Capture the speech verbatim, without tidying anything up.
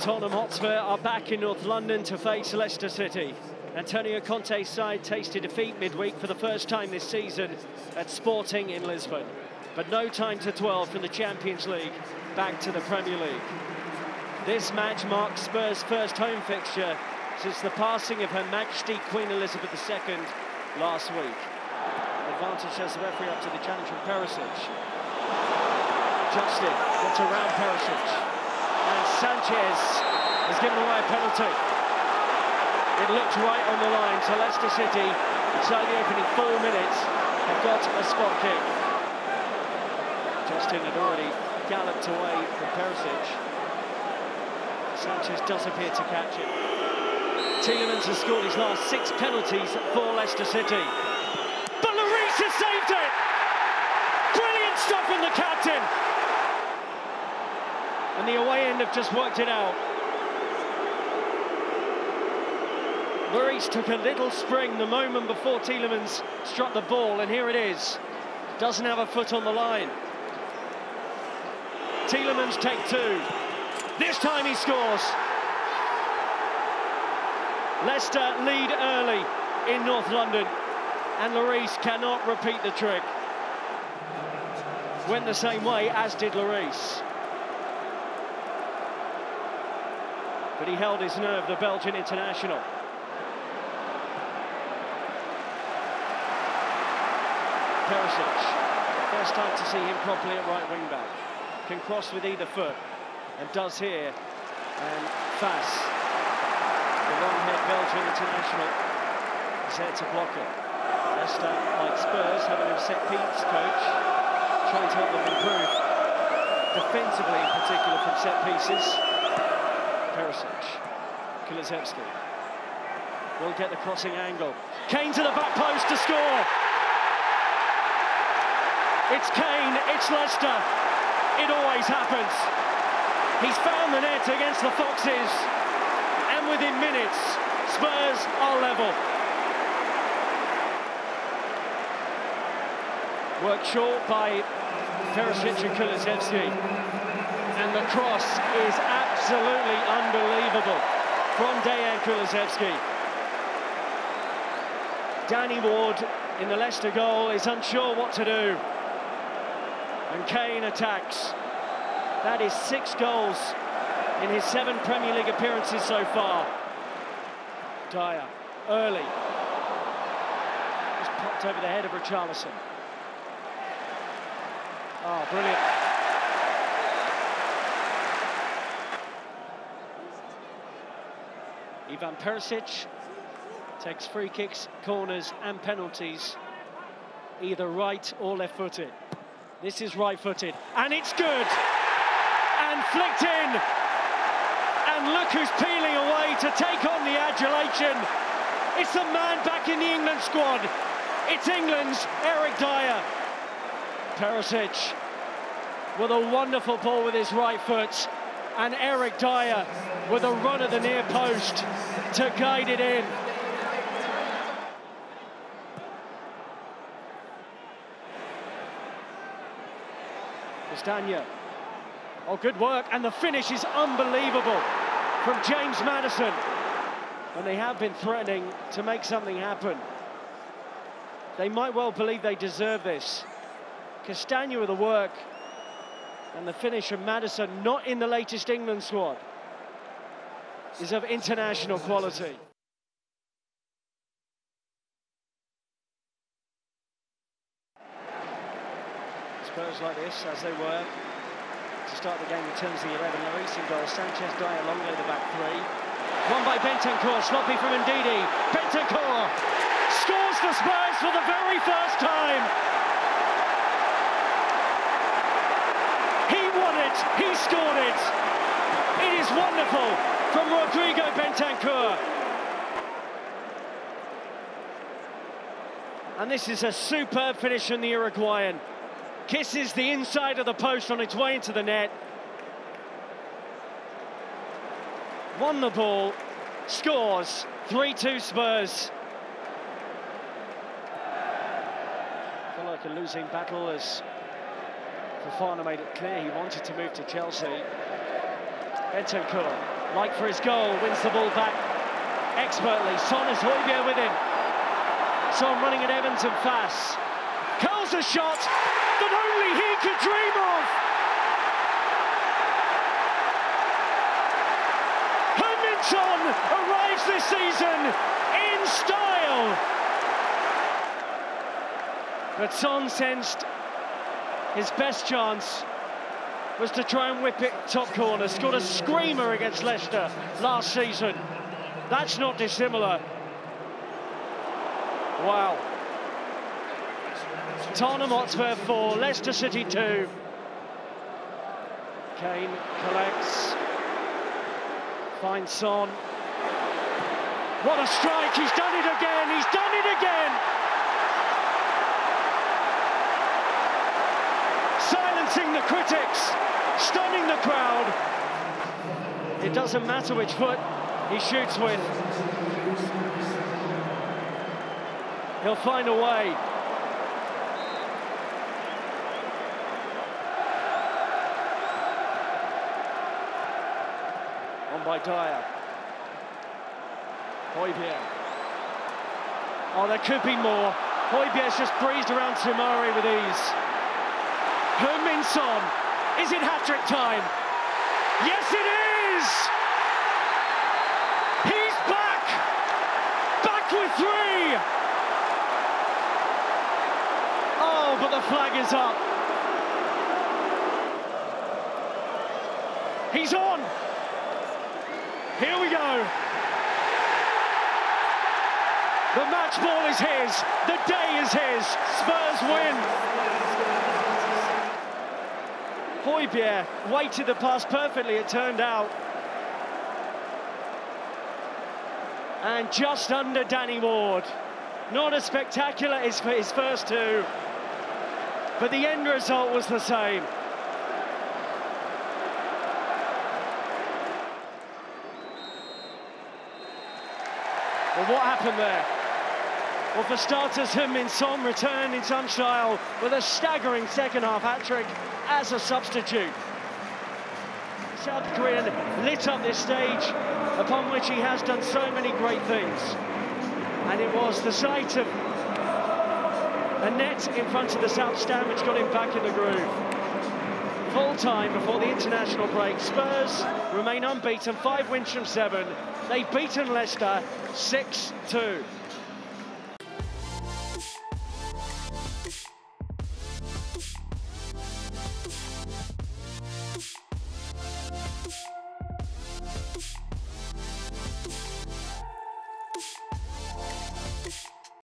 Tottenham Hotspur are back in North London to face Leicester City. Antonio Conte's side tasted defeat midweek for the first time this season at Sporting in Lisbon. But no time to dwell from the Champions League back to the Premier League. This match marks Spurs' first home fixture since the passing of Her Majesty Queen Elizabeth the second last week. Advantage has the referee up to the challenge from Perisic. Justin gets around Perisic. And Sanchez has given away a penalty. It looked right on the line to Leicester City. Inside the opening four minutes, they've got a spot kick. Justin had already galloped away from Perisic. Sanchez does appear to catch it. Tielemans has scored his last six penalties for Leicester City. But Lloris has saved it! Brilliant stuff from the captain! And the away end have just worked it out. Lloris took a little spring the moment before Tielemans struck the ball, and here it is. Doesn't have a foot on the line. Tielemans take two. This time he scores. Leicester lead early in North London, and Lloris cannot repeat the trick. Went the same way, as did Lloris. But he held his nerve, the Belgian international. Perisic, first time to see him properly at right wing back. Can cross with either foot. And does here, and Fass, the long-haired Belgian international, is there to block it. Leicester, like Spurs, having him set piece coach, trying to help them improve, defensively in particular from set pieces. Perisic, Kulusevski, will get the crossing angle. Kane to the back post to score! It's Kane, it's Leicester, it always happens. He's found the net against the Foxes, and within minutes, Spurs are level. Worked short by Perisic and Kulusevski, and the cross is absolutely unbelievable from Dyer and Kulusevski. Danny Ward in the Leicester goal is unsure what to do, and Kane attacks. That is six goals in his seven Premier League appearances so far. Dyer, early. Just popped over the head of Richarlison. Oh, brilliant. Ivan Perisic takes free kicks, corners and penalties, either right or left-footed. This is right-footed, and it's good! And flicked in, and look who's peeling away to take on the adulation. It's the man back in the England squad. It's England's Eric Dier. Perisic with a wonderful ball with his right foot, and Eric Dier with a run at the near post to guide it in. Castagne. Oh, good work, and the finish is unbelievable from James Maddison. And they have been threatening to make something happen. They might well believe they deserve this. Castagne with the work, and the finish from Maddison, not in the latest England squad, is of international quality. Spurs like this, as they were. To start the game in terms of the eleven, Lloris in goal, Sanchez, Dyer, Longley the back three. One by Bentancur, sloppy from Ndidi. Bentancur scores for Spurs for the very first time. He won it, he scored it. It is wonderful from Rodrigo Bentancur. And this is a superb finish from the Uruguayan. Kisses the inside of the post on its way into the net. Won the ball, scores, three two Spurs. I feel like a losing battle as Fofana made it clear he wanted to move to Chelsea. Bentancur like for his goal, wins the ball back expertly. Son has Hojbjerg with him. Son running at Evans and fast. Curls a shot that only he could dream of. Son arrives this season in style. But Son sensed his best chance was to try and whip it top corner. Scored a screamer against Leicester last season. That's not dissimilar. Wow. Tottenham Hotspur four, Leicester City two. Kane collects. Finds Son. What a strike! He's done it again! He's done it again! Silencing the critics, stunning the crowd. It doesn't matter which foot he shoots with. He'll find a way. By Dyer. Hojbjerg. Oh, there could be more. Hojbjerg's just breezed around Tumare with ease. Heung-min Son. Is it hat-trick time? Yes, it is! He's back! Back with three! Oh, but the flag is up. He's on! Here we go. The match ball is his. The day is his. Spurs win. Hojbjerg weighted the pass perfectly, it turned out. And just under Danny Ward. Not as spectacular as for his first two, but the end result was the same. Well, what happened there? Well, for starters, Heung-min Son returned in some style with a staggering second-half hat-trick as a substitute. South Korean lit up this stage, upon which he has done so many great things. And it was the sight of a net in front of the South stand which got him back in the groove. Full-time before the international break, Spurs remain unbeaten, five wins from seven. They've beaten Leicester six two.